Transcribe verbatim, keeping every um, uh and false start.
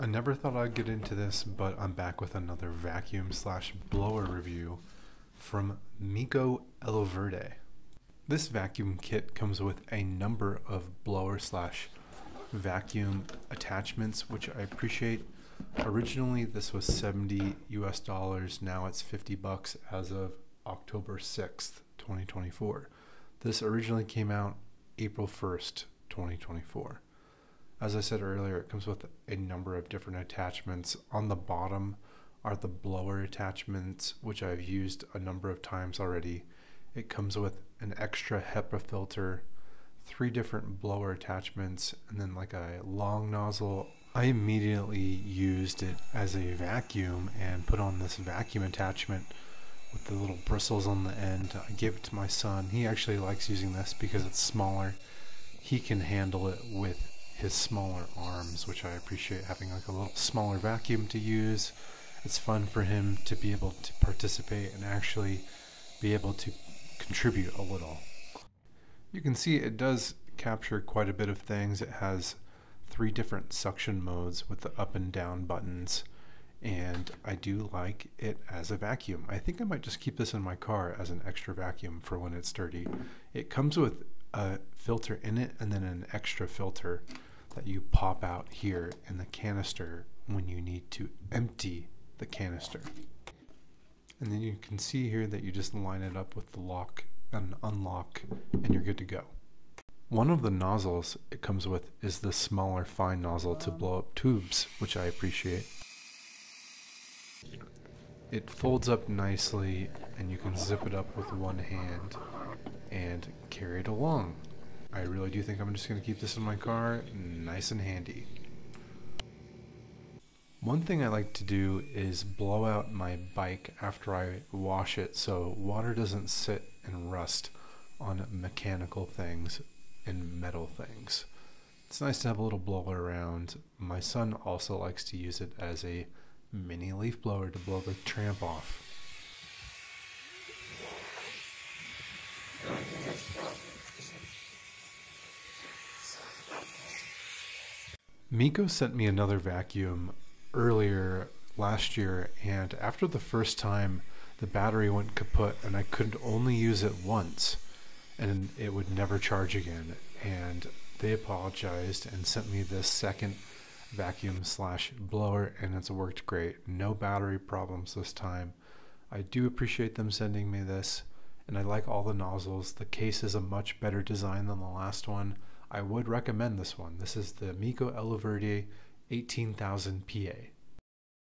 I never thought I'd get into this, but I'm back with another vacuum slash blower review from Meco Eleverde. This vacuum kit comes with a number of blower slash vacuum attachments, which I appreciate. Originally this was seventy U S dollars, now it's fifty bucks as of October sixth, twenty twenty-four. This originally came out April first, twenty twenty-four. As I said earlier, it comes with a number of different attachments. On the bottom are the blower attachments, which I've used a number of times already. It comes with an extra HEPA filter, three different blower attachments, and then like a long nozzle. I immediately used it as a vacuum and put on this vacuum attachment with the little bristles on the end. I gave it to my son. He actually likes using this because it's smaller. He can handle it with his smaller arms, which I appreciate, having like a little smaller vacuum to use. It's fun for him to be able to participate and actually be able to contribute a little. You can see it does capture quite a bit of things. It has three different suction modes with the up and down buttons, and I do like it as a vacuum. I think I might just keep this in my car as an extra vacuum for when it's dirty. It comes with a filter in it and then an extra filter that you pop out here in the canister when you need to empty the canister. And then you can see here that you just line it up with the lock and unlock, and you're good to go. One of the nozzles it comes with is the smaller fine nozzle to blow up tubes, which I appreciate. It folds up nicely, and you can zip it up with one hand and carry it along. I really do think I'm just going to keep this in my car, nice and handy. One thing I like to do is blow out my bike after I wash it so water doesn't sit and rust on mechanical things and metal things. It's nice to have a little blower around. My son also likes to use it as a mini leaf blower to blow the tramp off. Meco sent me another vacuum earlier last year, and after the first time the battery went kaput and I could only use it once and it would never charge again, and they apologized and sent me this second vacuum slash blower, and it's worked great. No battery problems this time. I do appreciate them sending me this, and I like all the nozzles. The case is a much better design than the last one. I would recommend this one. This is the Meco Eleverde eighteen thousand P A.